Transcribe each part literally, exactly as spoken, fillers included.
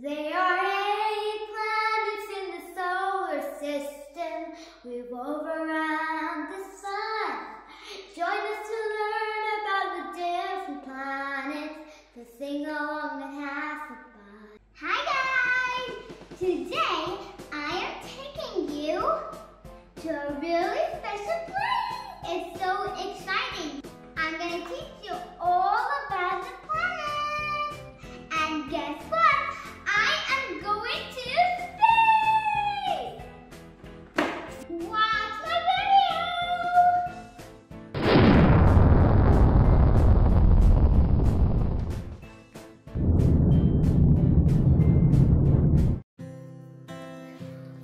There are eight planets in the solar system. We've overrun the sun. Join us to learn about the different planets, the sing-along that has a fun. Hi guys! Today I am taking you to a really special place. It's so exciting. I'm going to teach you all about the planets. And guess what?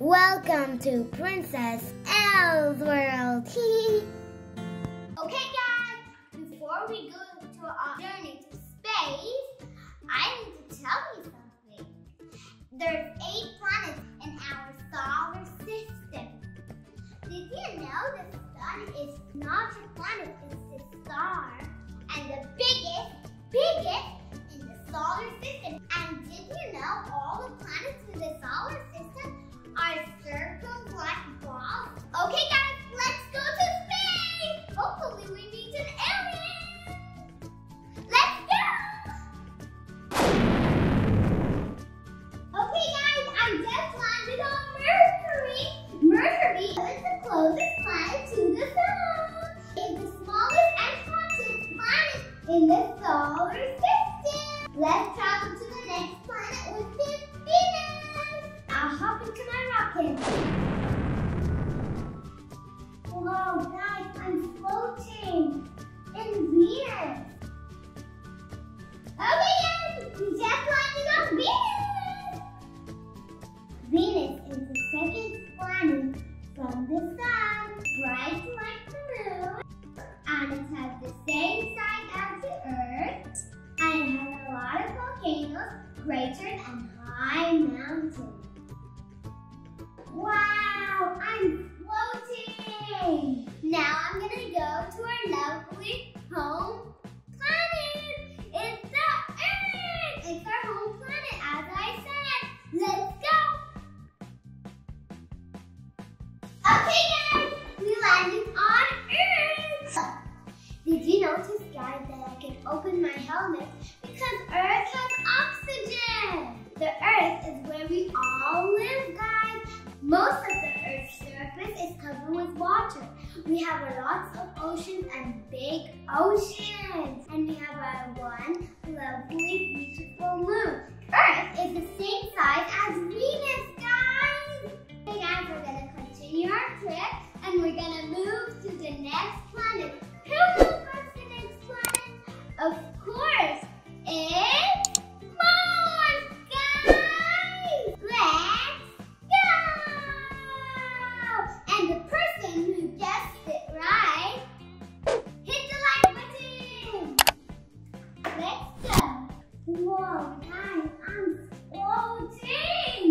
Welcome to Princess L's World! Okay guys, before we go into our journey to space, I need to tell you something. There's eight planets in our solar system. Did you know the sun is not a planet, it's a star? And the biggest, biggest in the solar system. And did you know all the planets in the solar system are circles like balls? Okay guys, let's go to space! Hopefully we meet an alien! Let's go! Okay guys, I just landed on Mercury! Mercury is the closest planet to the sun! It's the smallest and hottest planet in the solar system! Let's travel to the next planet with this Venus! I'll hop into my Whoa, guys, I'm floating in Venus. Okay, guys, we just landed on Venus. Venus is the second planet from the sun, bright like the moon, and it has the same size as the Earth, and it has a lot of volcanoes, craters, and high mountains. Wow, I'm floating! Now I'm going to go to our lovely home planet! It's the Earth! It's our home planet, as I said! Let's go! Okay guys, we landed on Earth! Did you notice guys that I can open my helmet because Earth has oxygen? The Earth is where we all live, guys! Most of the Earth's surface is covered with water. We have lots of oceans and big oceans. And we have our one lovely, beautiful moon. Earth is the same size as Venus, guys! Okay guys, we're gonna continue our trip and we're gonna move to the next planet. Who will go to the next planet? Of course, it's Mars, guys! Let's and the person who guessed it right, hit the like button! Let's go! Whoa, guys, I'm floating!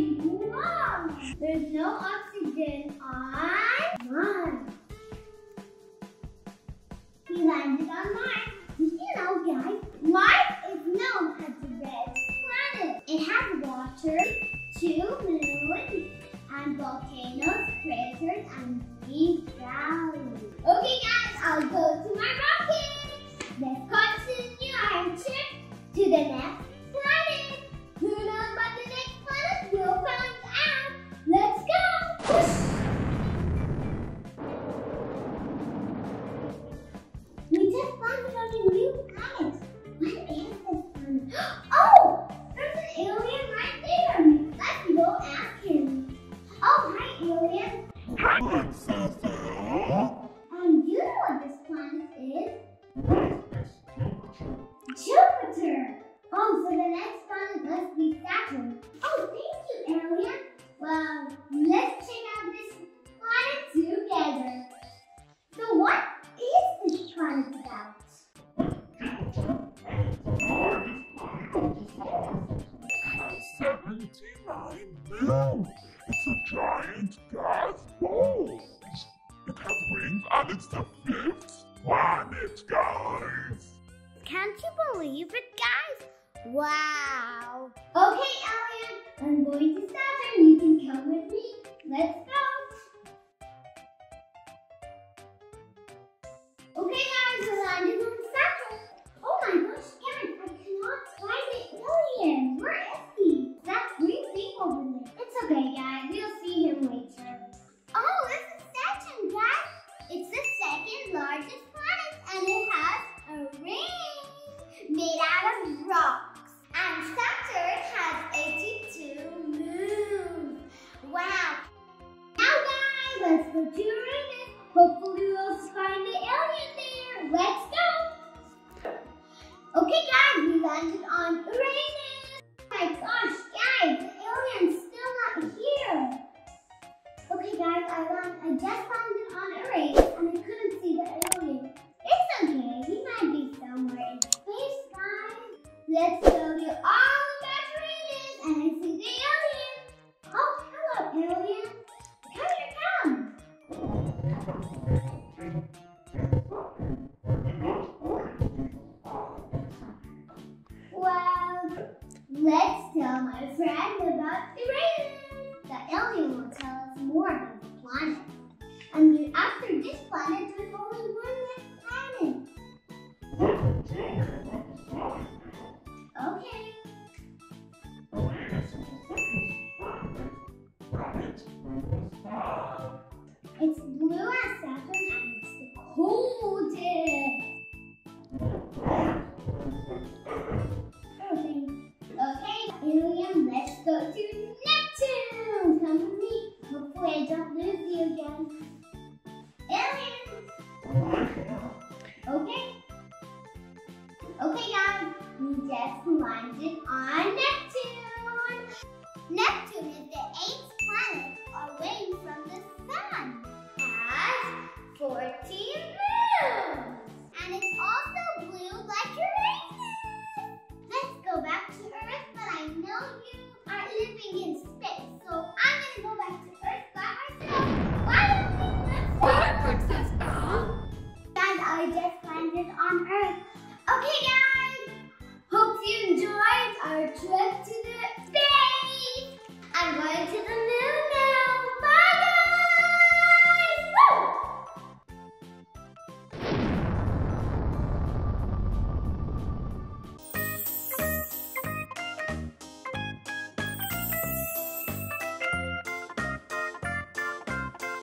Whoa! There's no oxygen on Mars. We landed on Mars. Did you know, guys, Mars is known as the red planet. It has water, two moons, and volcanoes, craters, and deep valleys. Okay guys, I'll go to my rocket! Let's continue our trip to the next planet! Who knows about the next planet? We'll find out! Let's go! We just landed on a new planet! What is this planet? Oh! There's an alien right there! Let's go ask him! Oh, hi, alien. Princess L. And you know what this planet is? What is Jupiter? Jupiter! Oh, so the next planet must be Saturn. Oh, thank you, alien. Well, let's check out this planet together. So what is this planet about? Jupiter is the largest planet on the solar system. It has seventy-nine million. It's a giant gas ball. It has wings and it's the fifth planet, guys. Can't you believe it, guys? Wow. Okay, Elliot. Hopefully we'll find the alien there. Let's go. Okay guys, we landed on Uranus. My gosh guys, the alien's still not here. Okay guys, I, land, I just landed on Uranus and I couldn't see the alien. It's okay, he might be somewhere in space, guys. Let's go to all about Uranus and I see the alien. Oh, hello alien. Let's tell my friend about Uranus. The alien will tell us more about the planet. I mean, after this planet, there's only one left planet. Okay. It's blue as Saturn and it's the coldest. Alien, let's go to Neptune! Come with me. Hopefully I don't lose you again. Alien! Okay. Okay guys, we just landed on Neptune! Neptune is the eighth planet away from the sun. Has fourteen moons! And it's also blue like Uranus! Let's go back to Earth. I know you are living in